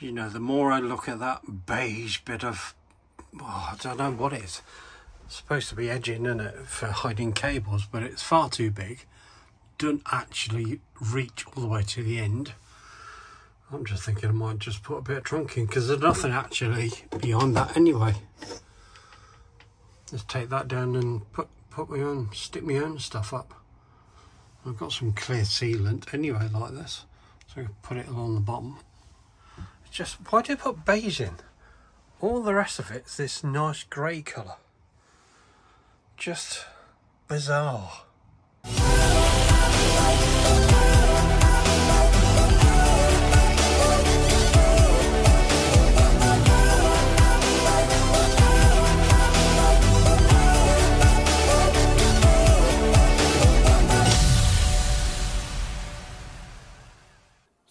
you know, the more I look at that beige bit of, oh, I don't know what it is. It's supposed to be edging, isn't it, for hiding cables, but it's far too big. Don't actually reach all the way to the end. I'm just thinking I might just put a bit of trunk in, because there's nothing actually beyond that anyway. Just take that down and put my own, stick my own stuff up. I've got some clear sealant anyway like this, so I can put it along the bottom. It's just, why do you put beige in? All the rest of it's this nice grey colour. Just bizarre.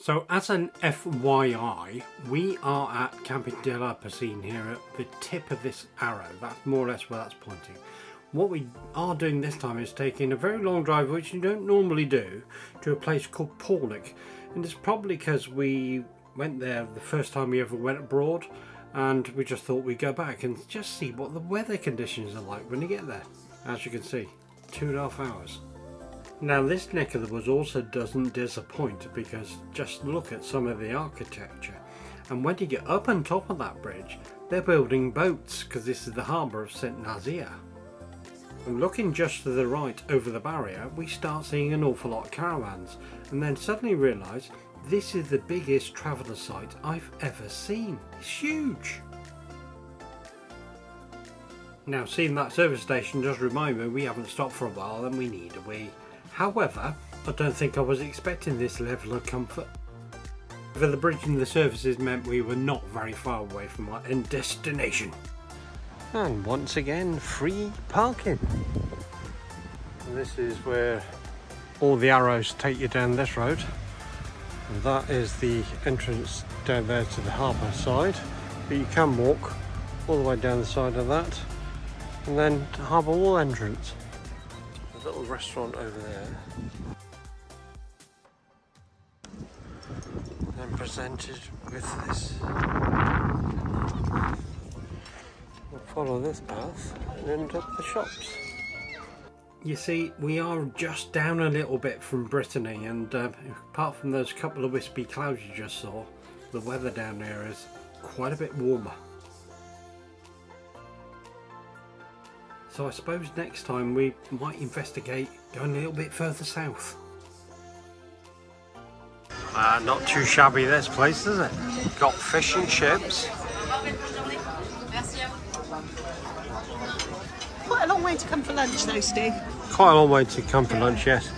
So as an FYI, we are at Camping de la Pacine here at the tip of this arrow. That's more or less where that's pointing. What we are doing this time is taking a very long drive, which you don't normally do, to a place called Porlock. And it's probably because we went there the first time we ever went abroad, and we just thought we'd go back and just see what the weather conditions are like when you get there. As you can see, 2.5 hours. Now this neck of the woods also doesn't disappoint, because just look at some of the architecture. And when you get up on top of that bridge, they're building boats, because this is the harbour of St Nazaire. And looking just to the right over the barrier, we start seeing an awful lot of caravans, and then suddenly realise this is the biggest traveller site I've ever seen. It's huge! Now seeing that service station does remind me we haven't stopped for a while and we need a wee. However, I don't think I was expecting this level of comfort. Over the bridge and the services meant we were not very far away from our end destination. And once again, free parking. And this is where all the arrows take you down this road. And that is the entrance down there to the harbour side. But you can walk all the way down the side of that. And then to Harbour Wall entrance. Little restaurant over there, and presented with this. We'll follow this path and end up the shops. You see, we are just down a little bit from Brittany, and apart from those couple of wispy clouds you just saw, the weather down there is quite a bit warmer. So I suppose next time we might investigate going a little bit further south. Not too shabby this place, is it? Got fish and chips. Quite a long way to come for lunch though, Steve. Quite a long way to come for lunch, yes.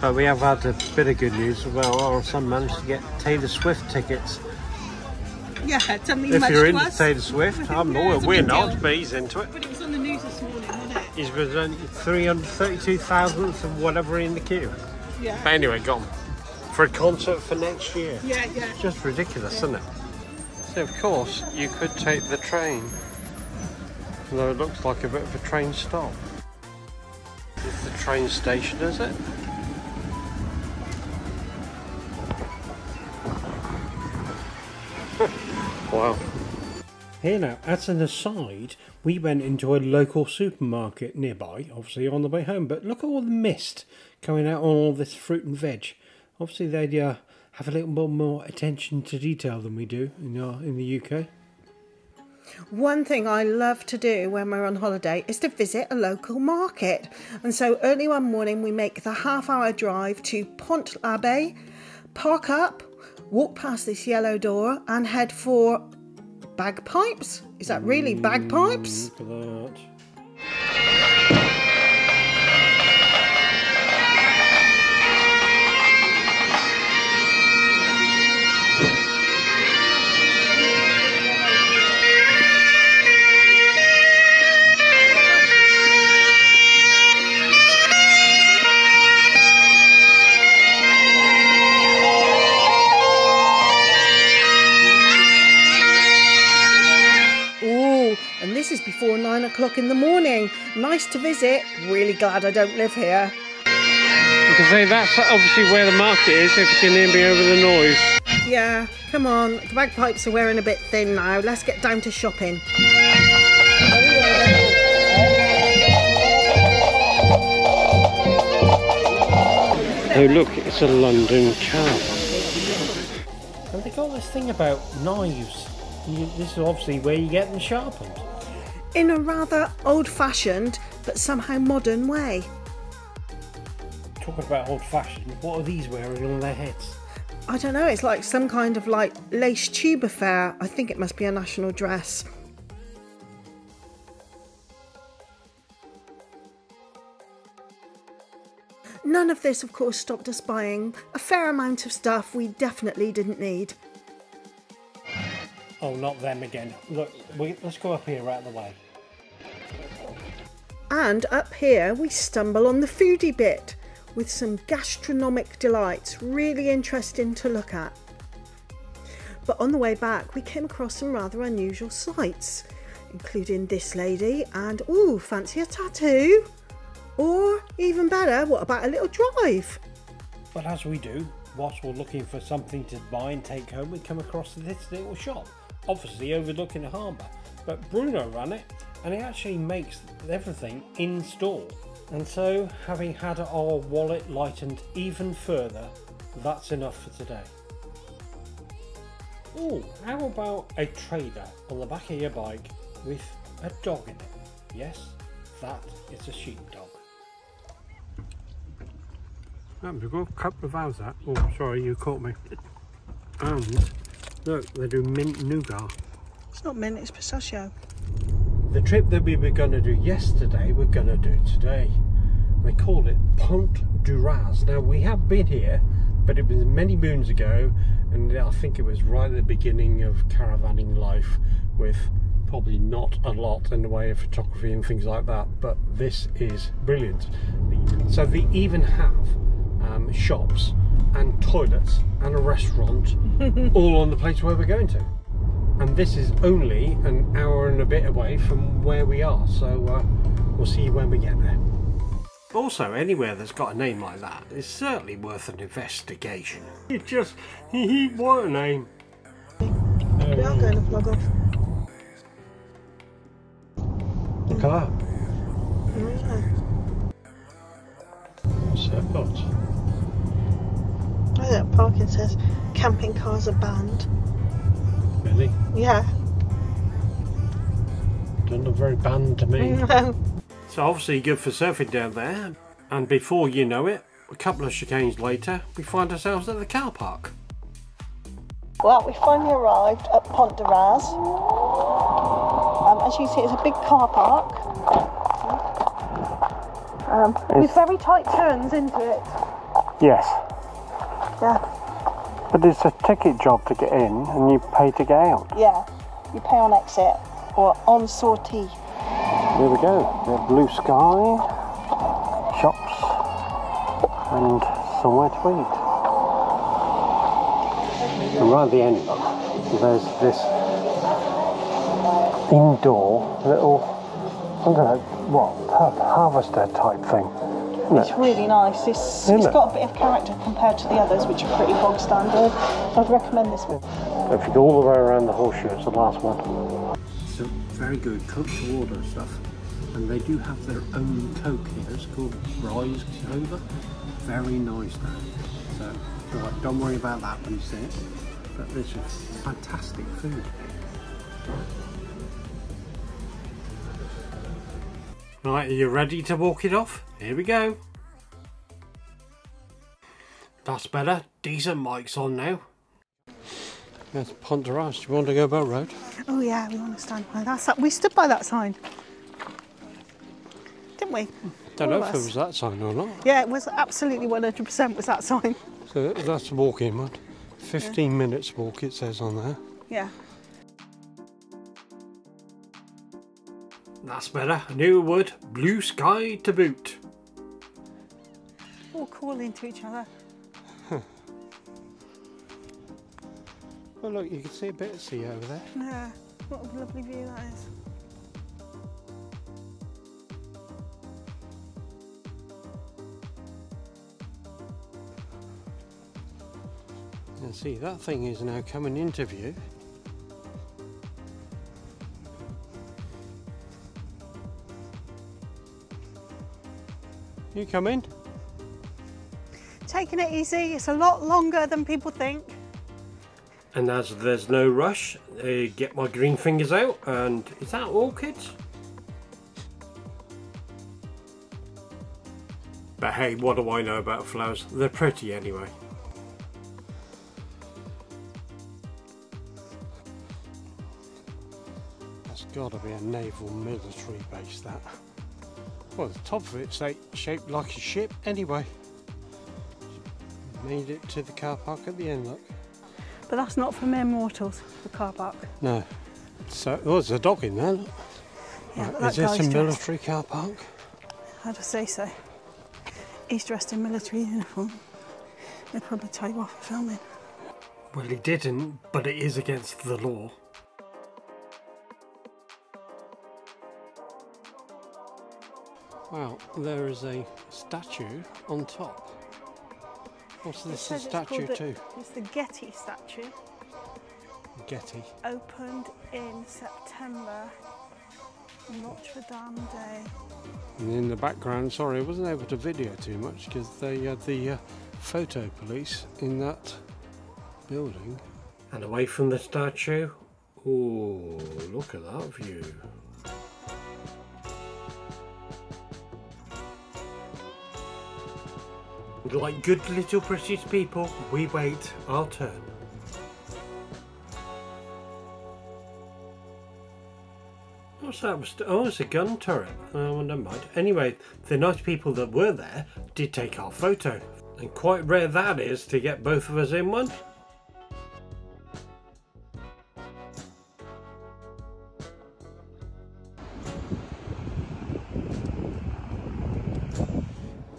But we have had a bit of good news as well. Our son managed to get Taylor Swift tickets. Yeah, something much worse. If you're into Taylor Swift, I'm not. We're not, but he's into it. But it was on the news this morning, wasn't it? He's was only 332,000th of whatever in the queue. Yeah. But anyway, gone. For a concert for next year. Yeah, yeah. It's just ridiculous, yeah. Isn't it? So, of course, you could take the train. Although it looks like a bit of a train stop. It's the train station, is it? Wow. Here now, as an aside, we went into a local supermarket nearby, obviously on the way home, but look at all the mist coming out on all this fruit and veg. Obviously they have a little bit more attention to detail than we do in the UK. One thing I love to do when we're on holiday is to visit a local market. And so early one morning we make the half-hour drive to Pont l'Abbé, park up, walk past this yellow door and head for bagpipes. Is that really bagpipes? Look at that. This is before 9 o'clock in the morning. Nice to visit. Really glad I don't live here. You can say that's obviously where the market is if you can hear me over the noise. Yeah, come on. The bagpipes are wearing a bit thin now. Let's get down to shopping. Oh look, it's a London cab. And they got this thing about knives. This is obviously where you get them sharpened. In a rather old-fashioned, but somehow modern way. Talking about old-fashioned, what are these wearing on their heads? I don't know, it's like some kind of like lace tube affair. I think it must be a national dress. None of this, of course, stopped us buying a fair amount of stuff we definitely didn't need. Oh, not them again. Look, let's go up here right out of the way. And up here we stumble on the foodie bit with some gastronomic delights, really interesting to look at. But on the way back we came across some rather unusual sights, including this lady and, ooh, fancy a tattoo? Or even better, what about a little drive? But as we do, whilst we're looking for something to buy and take home, we come across this little shop, obviously overlooking the harbour. But Bruno ran it, and he actually makes everything in store. And so, having had our wallet lightened even further, that's enough for today. Oh, how about a trailer on the back of your bike with a dog in it? Yes, that is a sheepdog. We've got a couple of hours out. Oh, sorry, you caught me. And look, they do mint nougat. It's not mint, it's pistachio. The trip that we were going to do yesterday, we're going to do today. They called it Pointe du Raz. Now, we have been here, but it was many moons ago, and I think it was right at the beginning of caravanning life with probably not a lot in the way of photography and things like that, but this is brilliant. So they even have shops and toilets and a restaurant all on the place where we're going to, and this is only an hour and a bit away from where we are, so we'll see when we get there. Also, anywhere that's got a name like that is certainly worth an investigation. It's just what a name. We are going to plug off the car. What's that got? I think parking says camping cars are banned. Really? Yeah. Don't look very banned to me. No. It's obviously good for surfing down there, and before you know it, a couple of chicanes later, we find ourselves at the car park. Well, we finally arrived at Pointe du Raz. As you see, it's a big car park with very tight turns into it. Yes. Yeah. But it's a ticket job to get in and you pay to get out. Yeah, you pay on exit or on sortie. There we go, we have blue sky, shops and somewhere to eat. And right at the end, there's this indoor little, I don't know, what, harvester type thing. It's really nice. It's got a bit of character compared to the others, which are pretty bog standard. I'd recommend this one. If you go all the way around the horseshoe, it's the last one. It's a very good cook to order stuff, and they do have their own coke here. It's called Rise Clover. Very nice though. So it's all right. Don't worry about that when you see it. But this is fantastic food. Right, are you ready to walk it off? Here we go. That's better. Decent mics on now. That's Pointe du Raz. Do you want to go boat road? Oh yeah, we want to stand by that sign. We stood by that sign, didn't we? Don't know if it was that sign or not. Yeah, it was absolutely 100% was that sign. So that's the walk-in one. 15 minutes walk it says on there. Yeah. That's better. I knew it would. Blue sky to boot. All calling to each other. Huh. Well, look, you can see a bit of sea over there. Yeah, what a lovely view that is. There's see, that thing is now coming into view. You come in? Taking it easy, it's a lot longer than people think. And as there's no rush, I get my green fingers out, and is that orchids? But hey, what do I know about flowers? They're pretty anyway. That's gotta be a naval military base, that. Well, the top of it's like, shaped like a ship anyway. Made it to the car park at the end, look. But that's not for mere mortals, the car park. No. So, oh, there's a dog in there, look. Yeah, right, is this a military car park? I'd say so. He's dressed in military uniform. They'd probably tell you off for filming. Well, he didn't, but it is against the law. Wow, there is a statue on top. What's this statue to? It's the Getty statue. Getty. Opened in September, Notre Dame Day. And in the background, sorry, I wasn't able to video too much because they had the photo police in that building. And away from the statue, oh, look at that view. Like good little British people, we wait our turn. What's that? Oh, it's a gun turret. Oh, never mind. Anyway, the nice people that were there did take our photo. And quite rare that is to get both of us in one.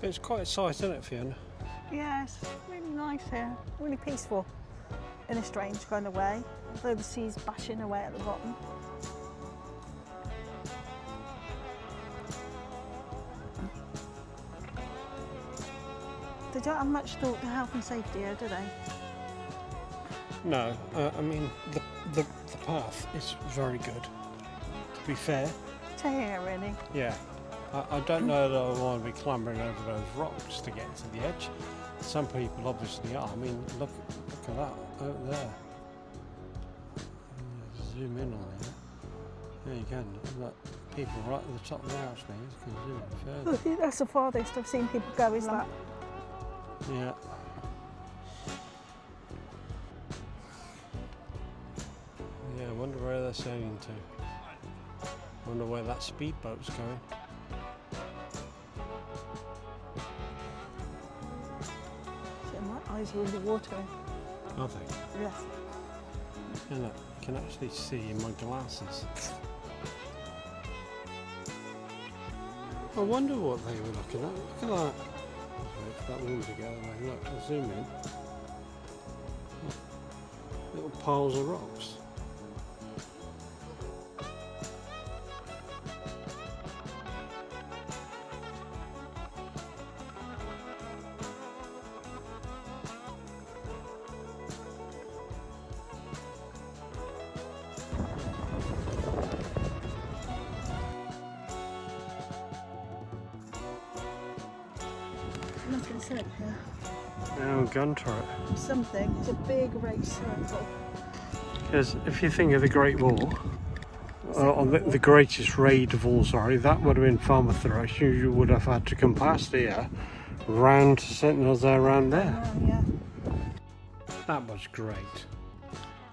It's quite a sight, isn't it, Fiona? Yeah, it's really nice here, really peaceful in a strange kind of way, although the sea's bashing away at the bottom. They don't have much thought to health and safety here, do they? No, I mean, the path is very good, to be fair. To here, really? Yeah. I don't know that I want to be clambering over those rocks to get to the edge. Some people obviously are. I mean, look at that out there. Zoom in on there. There you go. Look, people right at the top of the house now. You can zoom in further. Look, that's the farthest I've seen people go, is that? Yeah. Yeah, I wonder where they're sailing to. I wonder where that speedboat's going. Eyes are in the water. Are they? Yes. Yeah, look, I can actually see in my glasses. I wonder what they were looking at. Look at that. Look, that water together. Look, I'll zoom in. Look. Little piles of rocks. Nothing's up here. Oh, gun turret. Something. It's a big race circle. Because if you think of the Great War, or the greatest raid of all, sorry, that would have been Falmouth Race. You would have had to come past here, round to St Nazaire, round there. Oh, yeah. That was great.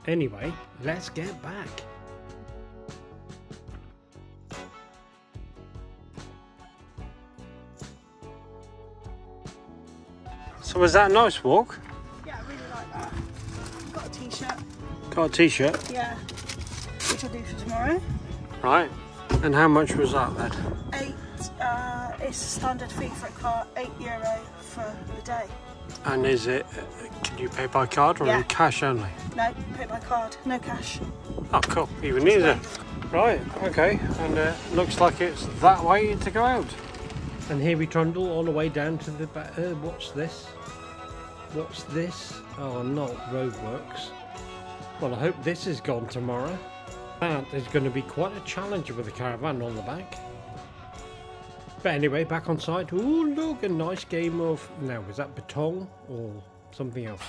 Anyway, let's get back. So was that a nice walk? Yeah, I really like that. Got a t-shirt. Got a t-shirt? Yeah. Which I'll do for tomorrow. Right. And how much was that then? It's a standard fee for a car, €8 for the day. And is it, can you pay by card or in cash only? No, pay by card, no cash. Oh cool, even easier. Right, okay, and looks like it's that way to go out. And here we trundle all the way down to the back, what's this? What's this? Oh, not roadworks. Well, I hope this is gone tomorrow. That is going to be quite a challenge with the caravan on the back. But anyway, back on site. Ooh, look, a nice game of... Now, was that baton or something else?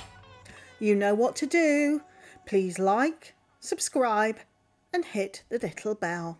You know what to do. Please like, subscribe and hit the little bell.